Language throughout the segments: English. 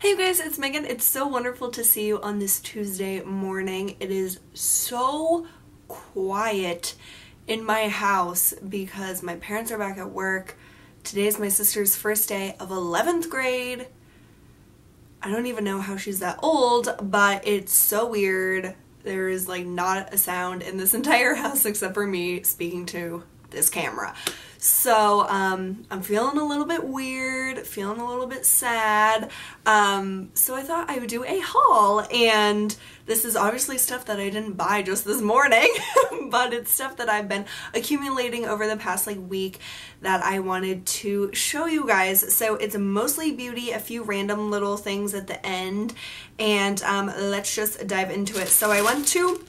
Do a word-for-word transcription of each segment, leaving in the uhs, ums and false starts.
Hey you guys, it's Megan. It's so wonderful to see you on this Tuesday morning. It is so quiet in my house because my parents are back at work. Today's my sister's first day of eleventh grade. I don't even know how she's that old, but it's so weird. There is like not a sound in this entire house except for me speaking to this camera. So um, I'm feeling a little bit weird, feeling a little bit sad, um, so I thought I would do a haul, and this is obviously stuff that I didn't buy just this morning, but it's stuff that I've been accumulating over the past like week that I wanted to show you guys. So it's mostly beauty, a few random little things at the end, and um, let's just dive into it. So I went to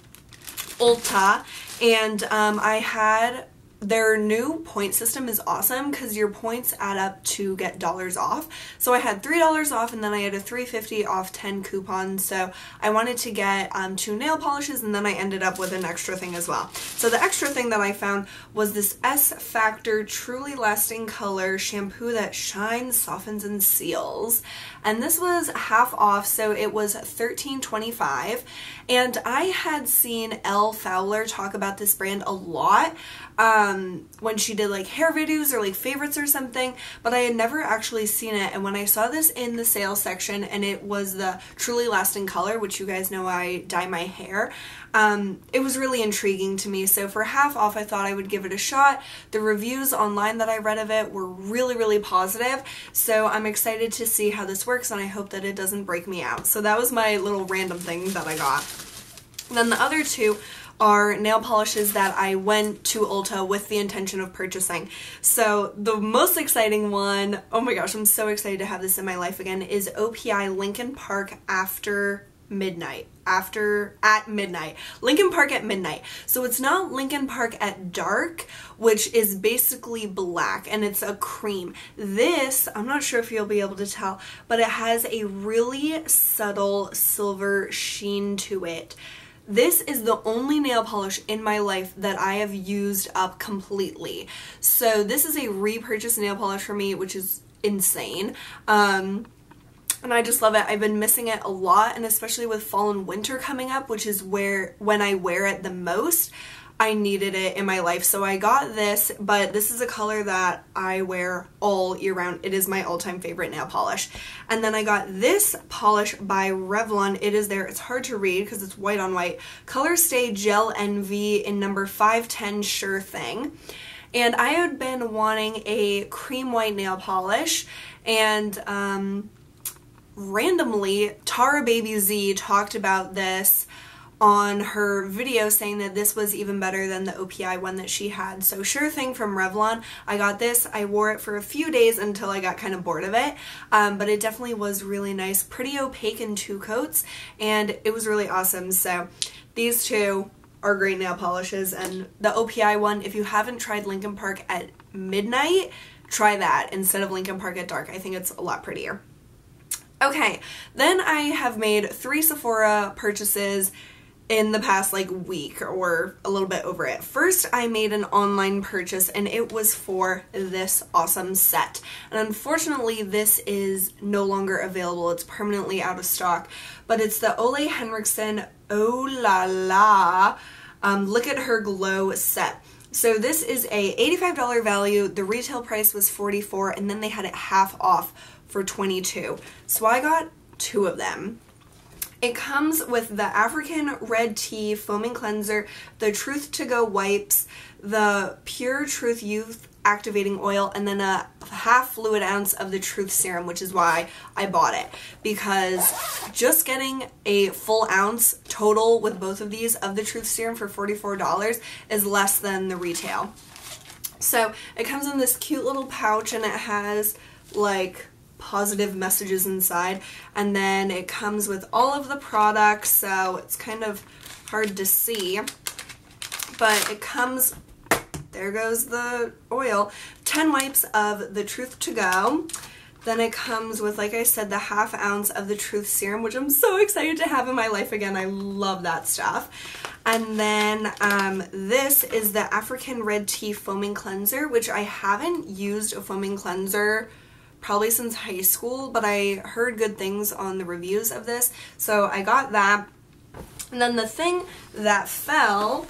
Ulta, and um, I had their new point system is awesome because your points add up to get dollars off. So I had three dollars off, and then I had a three fifty off ten coupon. So I wanted to get um, two nail polishes, and then I ended up with an extra thing as well. So the extra thing that I found was this S Factor Truly Lasting Color Shampoo that shines, softens, and seals. And this was half off, so it was thirteen twenty-five. And I had seen Elle Fowler talk about this brand a lot um, when she did like hair videos or like favorites or something, but I had never actually seen it. And when I saw this in the sales section, and it was the Truly Lasting Color, which you guys know I dye my hair, um, it was really intriguing to me. So for half off, I thought I would give it a shot. The reviews online that I read of it were really, really positive. So I'm excited to see how this works. Works, and I hope that it doesn't break me out. So that was my little random thing that I got. And then the other two are nail polishes that I went to Ulta with the intention of purchasing. So the most exciting one, oh my gosh, I'm so excited to have this in my life again, is O P I Lincoln Park after midnight. After at midnight. Lincoln Park at midnight. So it's not Lincoln Park at dark, which is basically black, and it's a cream. This, I'm not sure if you'll be able to tell, but it has a really subtle silver sheen to it. This is the only nail polish in my life that I have used up completely. So this is a repurchase nail polish for me, which is insane. Um, And I just love it. I've been missing it a lot, and especially with fall and winter coming up, which is where when I wear it the most, I needed it in my life. So I got this, but this is a color that I wear all year round. It is my all-time favorite nail polish. And then I got this polish by Revlon. It is there. It's hard to read because it's white on white. Color Stay Gel Envy in number five ten Sure Thing. And I had been wanting a cream white nail polish, and um... randomly Tara Baby Z talked about this on her video, saying that this was even better than the O P I one that she had. So Sure Thing from Revlon, I got this. I wore it for a few days until I got kind of bored of it, um, but it definitely was really nice, pretty opaque in two coats, and it was really awesome. So these two are great nail polishes, and the O P I one, if you haven't tried Lincoln Park at midnight, try that instead of Lincoln Park at dark. I think it's a lot prettier. Okay, then I have made three Sephora purchases in the past like week or a little bit over it. First, I made an online purchase, and it was for this awesome set. And unfortunately, this is no longer available. It's permanently out of stock, but it's the Ole Henriksen Oh La La um, Look at Her Glow set. So this is a eighty-five dollar value. The retail price was forty-four dollars, and then they had it half off for twenty-two dollars. So I got two of them. It comes with the African Red Tea Foaming Cleanser, the Truth To Go Wipes, the Pure Truth Youth Activating Oil, and then a half fluid ounce of the Truth Serum, which is why I bought it, because just getting a full ounce total with both of these of the Truth Serum for forty-four dollars is less than the retail. So it comes in this cute little pouch, and it has like positive messages inside, and then it comes with all of the products, so it's kind of hard to see, but it comes, there goes the oil, ten wipes of the Truth To Go. Then it comes with, like I said, the half ounce of the Truth Serum, which I'm so excited to have in my life again. I love that stuff. And then um, this is the African Red Tea Foaming Cleanser, which I haven't used a foaming cleanser probably since high school, but I heard good things on the reviews of this, so I got that. And then the thing that fell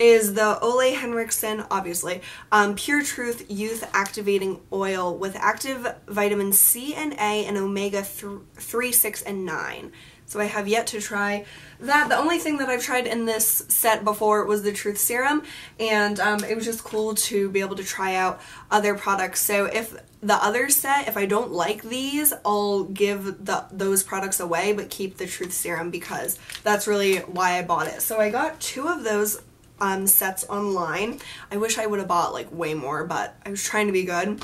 is the Ole Henriksen, obviously, um, Pure Truth Youth Activating Oil with active vitamin C and A and omega three, six, and nine. So I have yet to try that. The only thing that I've tried in this set before was the Truth Serum, and um, it was just cool to be able to try out other products. So if the other set, if I don't like these, I'll give the, those products away, but keep the Truth Serum because that's really why I bought it. So I got two of those um, sets online. I wish I would have bought like way more, but I was trying to be good.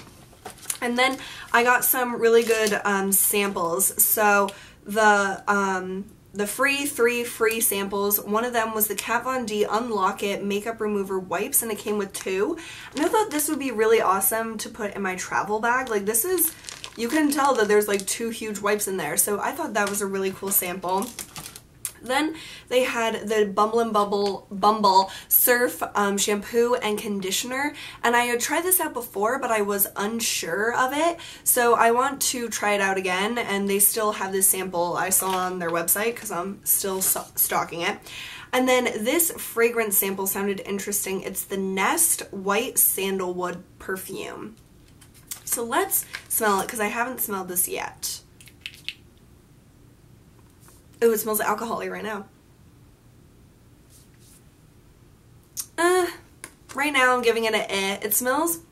And then I got some really good um, samples. So the um the free three free samples, one of them was the Kat Von D Unlock It makeup remover wipes, and it came with two, and I thought this would be really awesome to put in my travel bag. Like, this is, you can tell that there's like two huge wipes in there, so I thought that was a really cool sample. Then they had the Bumble and Bumble, Bumble Surf um, Shampoo and Conditioner. And I had tried this out before, but I was unsure of it. So I want to try it out again. And they still have this sample I saw on their website because I'm still stocking it. And then this fragrance sample sounded interesting. It's the Nest White Sandalwood Perfume. So let's smell it because I haven't smelled this yet. Oh, it smells alcoholic right now. Uh, right now I'm giving it an eh. It smells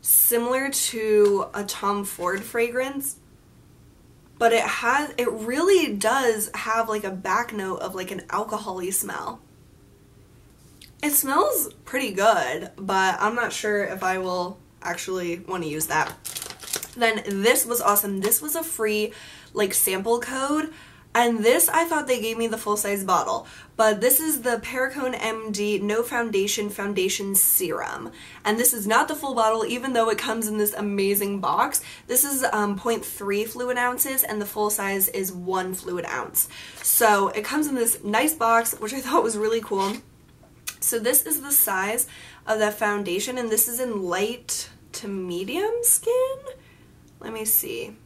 similar to a Tom Ford fragrance, but it has, it really does have like a back note of like an alcohol-y smell. It smells pretty good, but I'm not sure if I will actually want to use that. Then this was awesome. This was a free like sample code. And this, I thought they gave me the full-size bottle, but this is the Perricone M D No Foundation Foundation Serum. And this is not the full bottle, even though it comes in this amazing box. This is um, zero point three fluid ounces, and the full size is one fluid ounce. So it comes in this nice box, which I thought was really cool. So this is the size of the foundation, and this is in light to medium skin? Let me see.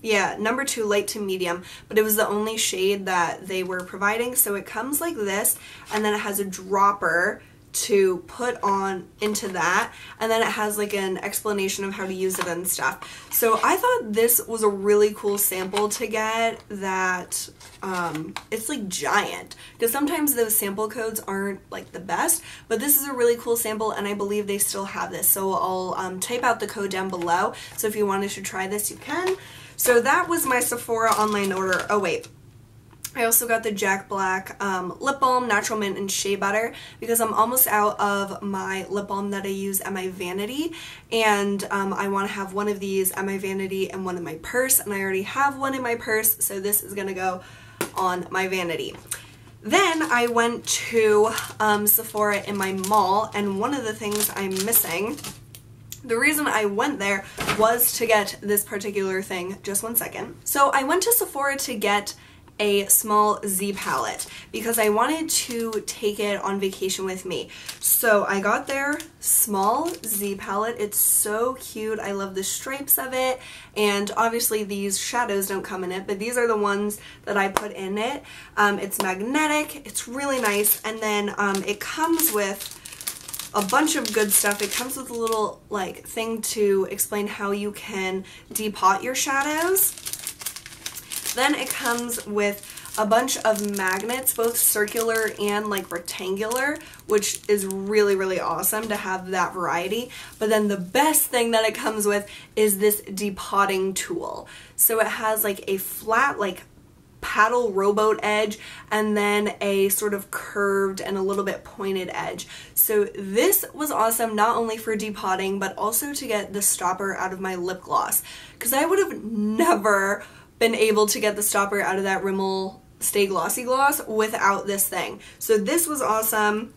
Yeah, number two, light to medium, but it was the only shade that they were providing. So it comes like this, and then it has a dropper to put on into that, and then it has like an explanation of how to use it and stuff. So I thought this was a really cool sample to get, that um, it's like giant, because sometimes those sample codes aren't like the best, but this is a really cool sample, and I believe they still have this. So I'll um, type out the code down below, so if you wanted to try this, you can. So that was my Sephora online order. Oh wait, I also got the Jack Black um, lip balm, natural mint, and shea butter, because I'm almost out of my lip balm that I use at my vanity, and um, I want to have one of these at my vanity and one in my purse, and I already have one in my purse, so this is going to go on my vanity. Then I went to um, Sephora in my mall, and one of the things I'm missing, the reason I went there was to get this particular thing. Just one second. So I went to Sephora to get a small Z palette because I wanted to take it on vacation with me. So I got their small Z palette. It's so cute. I love the stripes of it, and obviously these shadows don't come in it, but these are the ones that I put in it. Um, it's magnetic. It's really nice, and then um, it comes with a bunch of good stuff. It comes with a little like thing to explain how you can depot your shadows. Then it comes with a bunch of magnets, both circular and like rectangular, which is really, really awesome to have that variety. But then the best thing that it comes with is this depotting tool. So it has like a flat like paddle rowboat edge, and then a sort of curved and a little bit pointed edge. So this was awesome, not only for depotting, but also to get the stopper out of my lip gloss, because I would have never been able to get the stopper out of that Rimmel Stay Glossy Gloss without this thing. So this was awesome.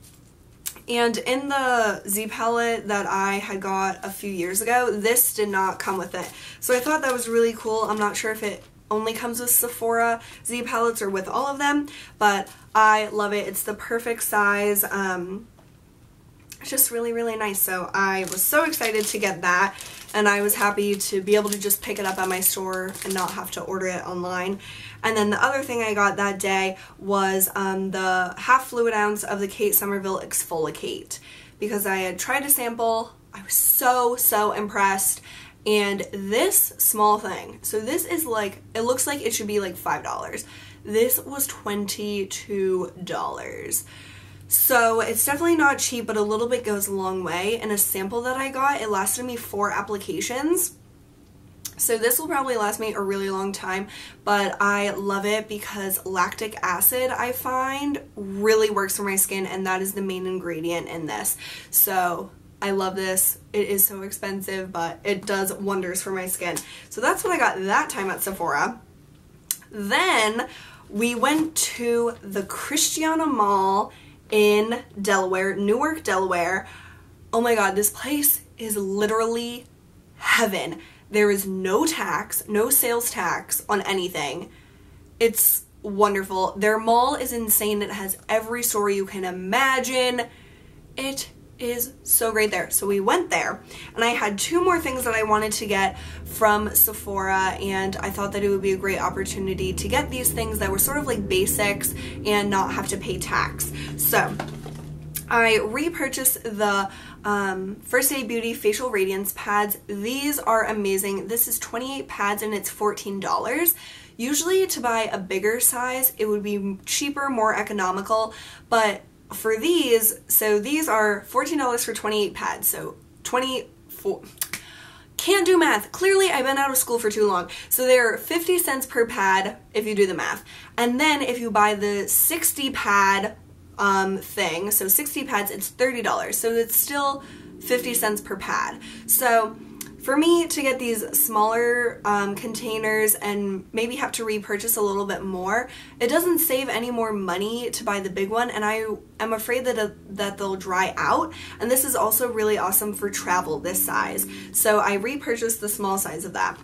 And in the Z palette that I had got a few years ago, this did not come with it. So I thought that was really cool. I'm not sure if it only comes with Sephora Z palettes or with all of them, but I love it. It's the perfect size. Um, It's just really, really nice. So I was so excited to get that, and I was happy to be able to just pick it up at my store and not have to order it online. And then the other thing I got that day was um, the half fluid ounce of the Kate Somerville Exfoliate, because I had tried a sample. I was so, so impressed. And this small thing, so this is like, it looks like it should be like five dollars. This was twenty-two dollars. So it's definitely not cheap, but a little bit goes a long way. And a sample that I got, it lasted me four applications. So this will probably last me a really long time, but I love it because lactic acid, I find, really works for my skin, and that is the main ingredient in this. So I love this. It is so expensive, but it does wonders for my skin. So that's what I got that time at Sephora. Then we went to the Christiana Mall in Delaware, Newark, Delaware. Oh my God, this place is literally heaven. There is no tax, no sales tax on anything. It's wonderful. Their mall is insane. It has every store you can imagine. It is so great there. So we went there, and I had two more things that I wanted to get from Sephora, and I thought that it would be a great opportunity to get these things that were sort of like basics and not have to pay tax. So I repurchased the um, First Day Beauty Facial Radiance Pads. These are amazing. This is twenty-eight pads and it's fourteen dollars. Usually to buy a bigger size, it would be cheaper, more economical, but for these, so these are fourteen dollars for twenty-eight pads, so twenty-four, can't do math. Clearly I've been out of school for too long. So they're fifty cents per pad if you do the math. And then if you buy the sixty pad um, thing, so sixty pads, it's thirty dollars. So it's still fifty cents per pad. So for me to get these smaller um, containers and maybe have to repurchase a little bit more, it doesn't save any more money to buy the big one, and I am afraid that, uh, that they'll dry out. And this is also really awesome for travel, this size. So I repurchased the small size of that.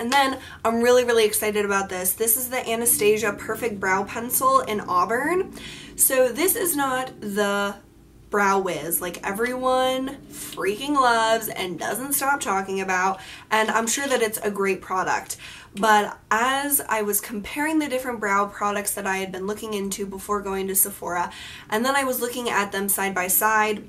And then I'm really, really excited about this. This is the Anastasia Perfect Brow Pencil in Auburn. So this is not the Brow Wiz like everyone freaking loves and doesn't stop talking about, and I'm sure that it's a great product, but as I was comparing the different brow products that I had been looking into before going to Sephora, and then I was looking at them side by side,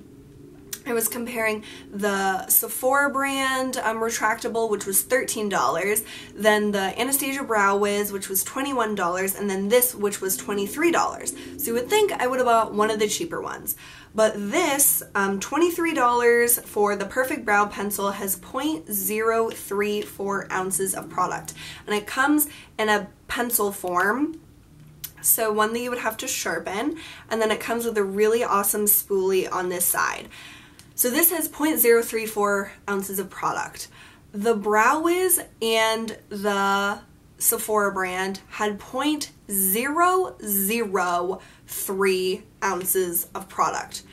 I was comparing the Sephora brand um, retractable, which was thirteen dollars, then the Anastasia Brow Wiz, which was twenty-one dollars, and then this, which was twenty-three dollars. So you would think I would have bought one of the cheaper ones. But this, um, twenty-three dollars for the Perfect Brow Pencil, has zero point zero three four ounces of product. And it comes in a pencil form, so one that you would have to sharpen. And then it comes with a really awesome spoolie on this side. So this has zero point zero three four ounces of product. The Brow Wiz and the Sephora brand had zero point zero zero three ounces of product.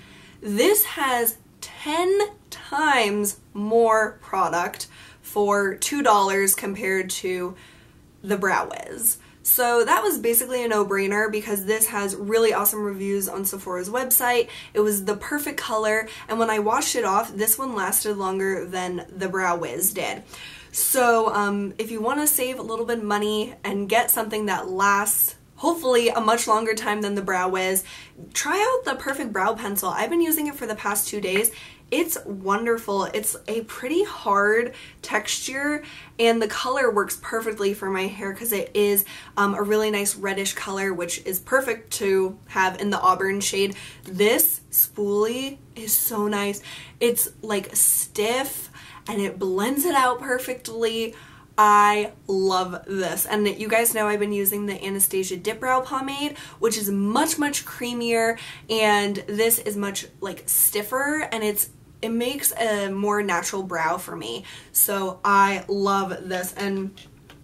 This has ten times more product for two dollars compared to the Brow Wiz. So that was basically a no-brainer because this has really awesome reviews on Sephora's website. It was the perfect color, and when I washed it off, this one lasted longer than the Brow Wiz did. So um, if you want to save a little bit of money and get something that lasts hopefully a much longer time than the Brow Wiz, try out the Perfect Brow Pencil. I've been using it for the past two days. It's wonderful. It's a pretty hard texture, and the color works perfectly for my hair because it is um, a really nice reddish color, which is perfect to have in the auburn shade. This spoolie is so nice. It's like stiff and it blends it out perfectly. I love this, and you guys know I've been using the Anastasia Dip Brow Pomade, which is much, much creamier, and this is much like stiffer, and it's it makes a more natural brow for me. So I love this, and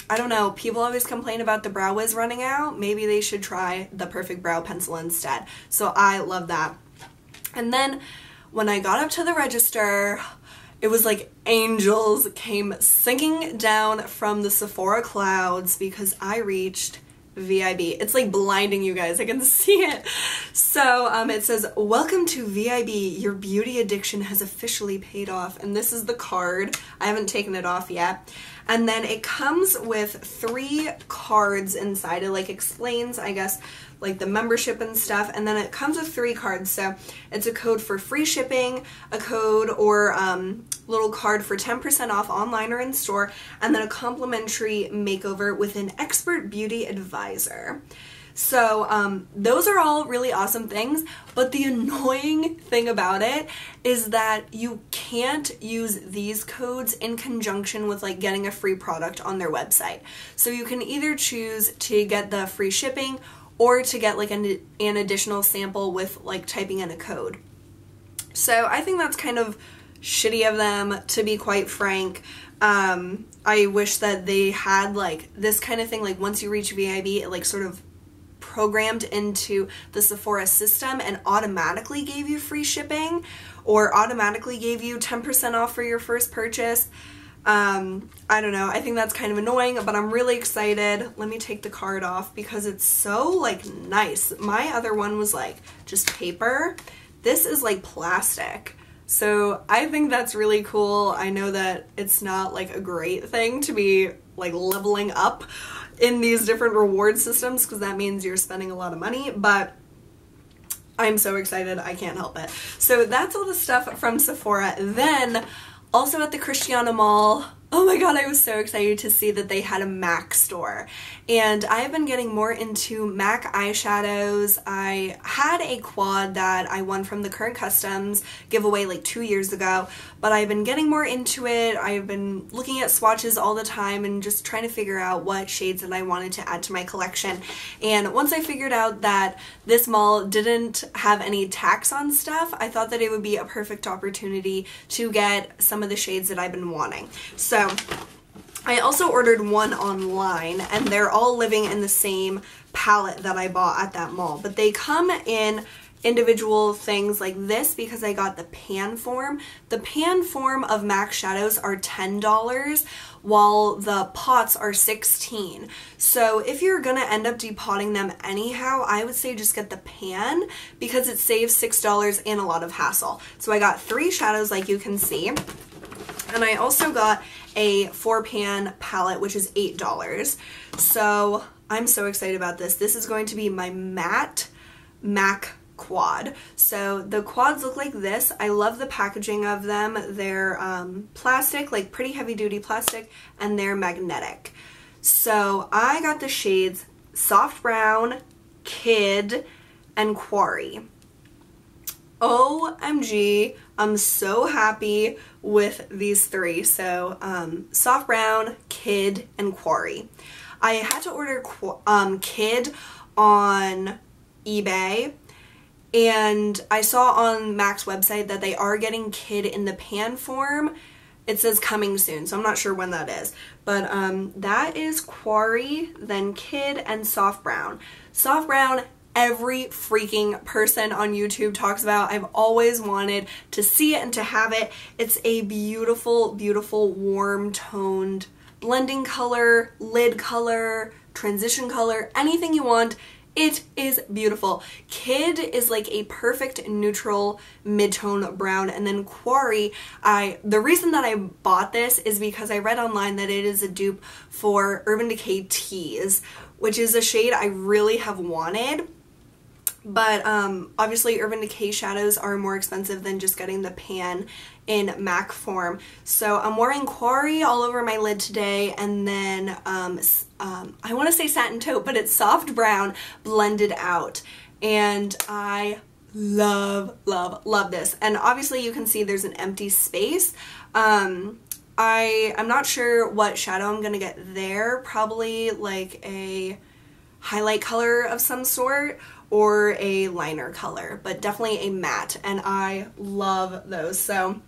I don't know, people always complain about the Brow Wiz running out. Maybe they should try the Perfect Brow Pencil instead. So I love that. And then when I got up to the register, it was like angels came sinking down from the Sephora clouds because I reached V I B. It's like blinding you guys, I can see it. So um, it says, welcome to V I B, your beauty addiction has officially paid off. And this is the card, I haven't taken it off yet. And then it comes with three cards inside. It like explains, I guess, like the membership and stuff. And then it comes with three cards. So it's a code for free shipping, a code or um, little card for ten percent off online or in store, and then a complimentary makeover with an expert beauty advisor. So um, those are all really awesome things, but the annoying thing about it is that you can't use these codes in conjunction with like getting a free product on their website. So you can either choose to get the free shipping or to get like an, an additional sample with like typing in a code. So I think that's kind of shitty of them, to be quite frank. Um, I wish that they had like this kind of thing, like once you reach V I B, it like sort of programmed into the Sephora system and automatically gave you free shipping or automatically gave you ten percent off for your first purchase. Um, I don't know. I think that's kind of annoying, but I'm really excited. Let me take the card off because it's so like nice. My other one was like just paper. This is like plastic. So I think that's really cool. I know that it's not like a great thing to be like leveling up in these different reward systems because that means you're spending a lot of money, but I'm so excited I can't help it. So that's all the stuff from Sephora. Then also at the Christiana Mall, oh my god, I was so excited to see that they had a MAC store, and I have been getting more into MAC eyeshadows. I had a quad that I won from the Current Customs giveaway like two years ago, but I've been getting more into it. I've been looking at swatches all the time and just trying to figure out what shades that I wanted to add to my collection. And once I figured out that this mall didn't have any tax on stuff, I thought that it would be a perfect opportunity to get some of the shades that I've been wanting. So So I also ordered one online, and they're all living in the same palette that I bought at that mall, but they come in individual things like this because I got the pan form. The pan form of MAC shadows are ten dollars while the pots are sixteen dollars. So if you're gonna end up depotting them anyhow, I would say just get the pan because it saves six dollars and a lot of hassle. So I got three shadows like you can see, and I also got a four pan palette, which is eight dollars. So I'm so excited about this. This is going to be my matte MAC quad. So the quads look like this. I love the packaging of them. They're um, plastic, like pretty heavy duty plastic, and they're magnetic. So I got the shades Soft Brown, Kid, and Quarry. O M G, I'm so happy with these three. So um, Soft Brown, Kid, and Quarry. I had to order um, Kid on eBay, and I saw on MAC's website that they are getting Kid in the pan form. It says coming soon, so I'm not sure when that is. But um, that is Quarry, then Kid, and Soft Brown. Soft Brown, every freaking person on YouTube talks about. I've always wanted to see it and to have it. It's a beautiful, beautiful warm toned blending color, lid color, transition color, anything you want. It is beautiful. Kid is like a perfect neutral mid-tone brown, and then Quarry, I the reason that I bought this is because I read online that it is a dupe for Urban Decay Teas, which is a shade I really have wanted. But um, obviously Urban Decay shadows are more expensive than just getting the pan in MAC form. So I'm wearing Quarry all over my lid today, and then um, um, I want to say Satin Taupe, but it's Soft Brown blended out. And I love, love, love this. And obviously you can see there's an empty space. Um, I, I'm not sure what shadow I'm going to get there. Probably like a highlight color of some sort, or a liner color, but definitely a matte, and I love those. So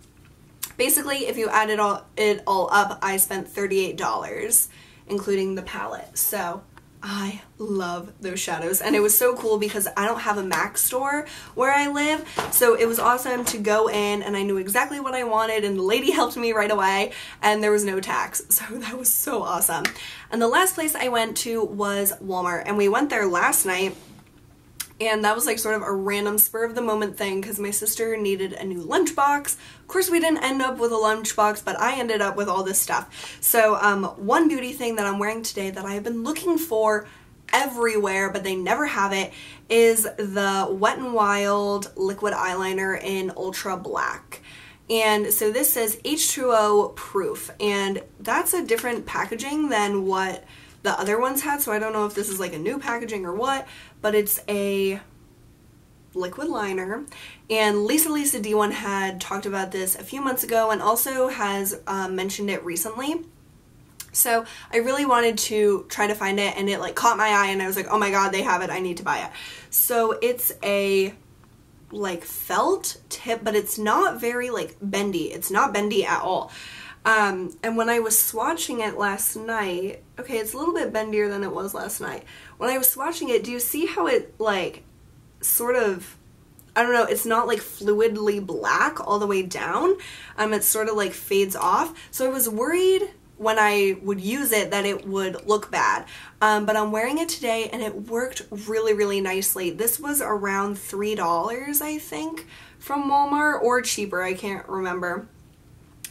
basically if you add it all it all up, I spent thirty-eight dollars including the palette. So I love those shadows, and it was so cool because I don't have a MAC store where I live, so it was awesome to go in and I knew exactly what I wanted and the lady helped me right away and there was no tax, so that was so awesome. And the last place I went to was Walmart, and we went there last night. And that was like sort of a random spur of the moment thing because my sister needed a new lunchbox. Of course, we didn't end up with a lunchbox, but I ended up with all this stuff. So um, one beauty thing that I'm wearing today that I have been looking for everywhere, but they never have it, is the Wet n Wild liquid eyeliner in Ultra Black. And so this says H two O Proof, and that's a different packaging than what the other ones had, so I don't know if this is like a new packaging or what, but it's a liquid liner. And Lisa Lisa D one had talked about this a few months ago and also has um, mentioned it recently. So I really wanted to try to find it, and it like caught my eye and I was like, oh my god, they have it, I need to buy it. So it's a like felt tip, but it's not very like bendy. It's not bendy at all. Um, and when I was swatching it last night, okay, it's a little bit bendier than it was last night. When I was swatching it, do you see how it like sort of, I don't know, it's not like fluidly black all the way down. Um, it sort of like fades off. So I was worried when I would use it that it would look bad. Um, but I'm wearing it today and it worked really, really nicely. This was around three dollars, I think, from Walmart, or cheaper, I can't remember.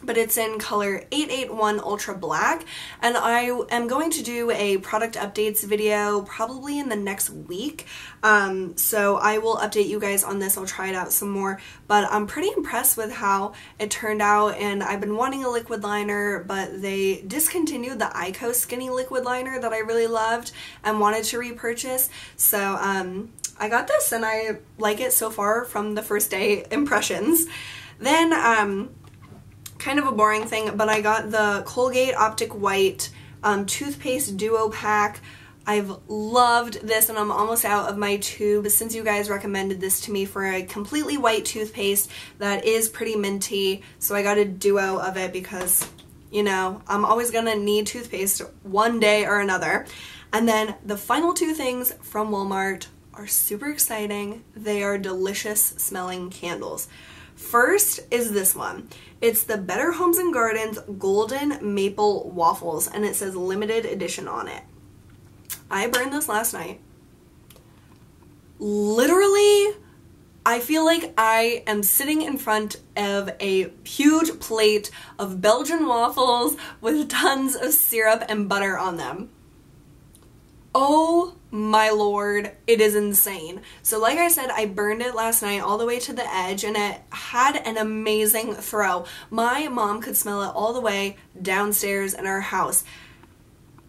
But it's in color eight eight one Ultra Black, and I am going to do a product updates video probably in the next week, um, so I will update you guys on this. I'll try it out some more, but I'm pretty impressed with how it turned out, and I've been wanting a liquid liner, but they discontinued the Ico Skinny liquid liner that I really loved and wanted to repurchase, so um, I got this, and I like it so far from the first day impressions. Then, um... kind of a boring thing, but I got the Colgate Optic White um, Toothpaste Duo Pack. I've loved this, and I'm almost out of my tube since you guys recommended this to me for a completely white toothpaste that is pretty minty, so I got a duo of it because, you know, I'm always gonna need toothpaste one day or another. And then the final two things from Walmart are super exciting. They are delicious smelling candles. First is this one. It's the Better Homes and Gardens Golden Maple Waffles, and it says limited edition on it. I burned this last night. Literally, I feel like I am sitting in front of a huge plate of Belgian waffles with tons of syrup and butter on them. Oh my lord, it is insane. So like I said, I burned it last night all the way to the edge, and it had an amazing throw. My mom could smell it all the way downstairs in our house.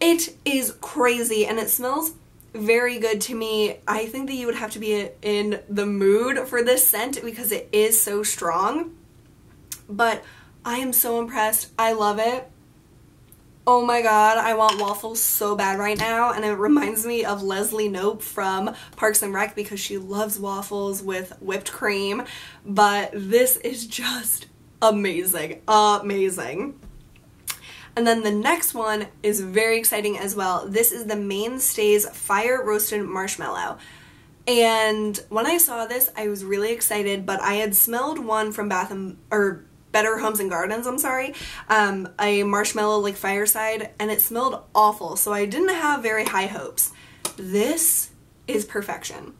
It is crazy, and it smells very good to me. I think that you would have to be in the mood for this scent because it is so strong, but I am so impressed. I love it. Oh my god, I want waffles so bad right now, and it reminds me of Leslie Knope from Parks and Rec because she loves waffles with whipped cream, but this is just amazing, amazing. And then the next one is very exciting as well. This is the Mainstays Fire Roasted Marshmallow. And when I saw this, I was really excited, but I had smelled one from Bath and, or Better Homes and Gardens, I'm sorry, um, a marshmallow like fireside, and it smelled awful, so I didn't have very high hopes. This is perfection.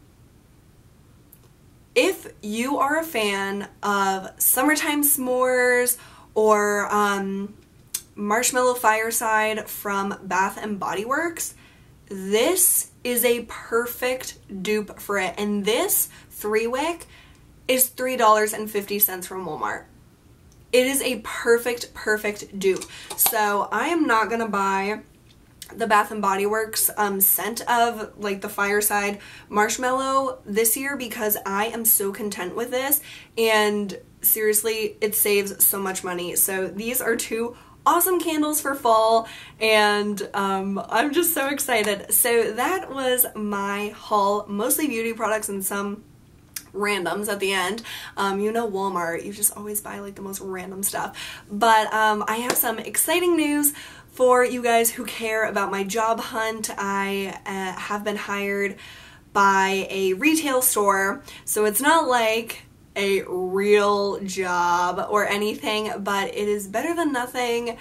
If you are a fan of summertime s'mores or um, marshmallow fireside from Bath and Body Works, this is a perfect dupe for it, and this three wick is three dollars and fifty cents from Walmart. It is a perfect, perfect dupe. So I am not going to buy the Bath and Body Works um, scent of like the fireside marshmallow this year because I am so content with this. And seriously, it saves so much money. So these are two awesome candles for fall, and um, I'm just so excited. So that was my haul, mostly beauty products and some randoms at the end. Um, you know, Walmart, you just always buy like the most random stuff. But um, I have some exciting news For you guys who care about my job hunt, I uh, have been hired by a retail store, so it's not like a real job or anything, but it is better than nothing.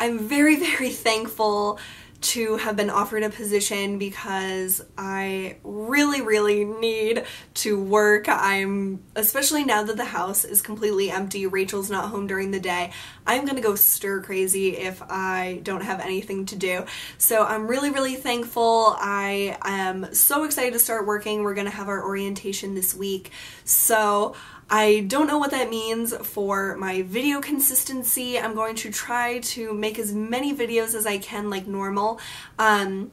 I'm very, very thankful to have been offered a position because I really, really need to work. I'm, especially now that the house is completely empty, Rachel's not home during the day, I'm gonna go stir crazy if I don't have anything to do. So I'm really, really thankful. I am so excited to start working. We're gonna have our orientation this week. So I don't know what that means for my video consistency. I'm going to try to make as many videos as I can like normal, um,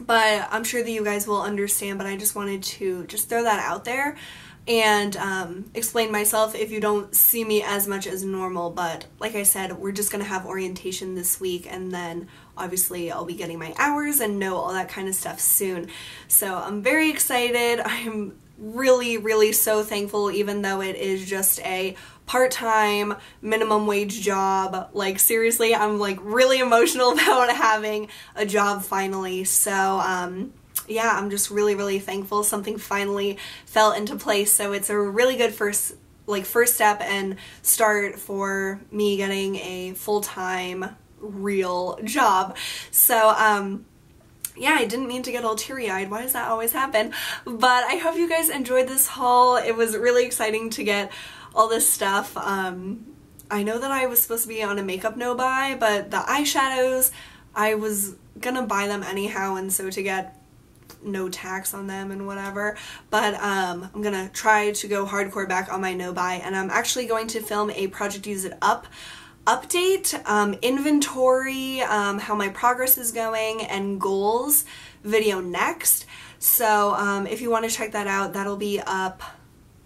but I'm sure that you guys will understand, but I just wanted to just throw that out there and um, explain myself if you don't see me as much as normal. But like I said, we're just gonna have orientation this week, and then obviously I'll be getting my hours and know all that kind of stuff soon. So I'm very excited. I'm really, really so thankful, even though it is just a part-time minimum wage job. Like, seriously, I'm like really emotional about having a job finally. So um yeah, I'm just really, really thankful something finally fell into place. So it's a really good first like first step and start for me getting a full-time real job. So um yeah, I didn't mean to get all teary-eyed. Why does that always happen? But I hope you guys enjoyed this haul. It was really exciting to get all this stuff. Um, I know that I was supposed to be on a makeup no-buy, but the eyeshadows, I was gonna buy them anyhow, and so to get no tax on them and whatever. But um, I'm gonna try to go hardcore back on my no-buy, and I'm actually going to film a Project Use It Up update, um, inventory, um, how my progress is going, and goals video next. So um, if you want to check that out, that'll be up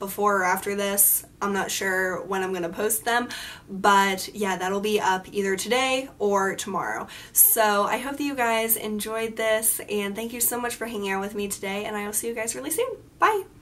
before or after this. I'm not sure when I'm going to post them, but yeah, that'll be up either today or tomorrow. So I hope that you guys enjoyed this, and thank you so much for hanging out with me today, and I will see you guys really soon. Bye!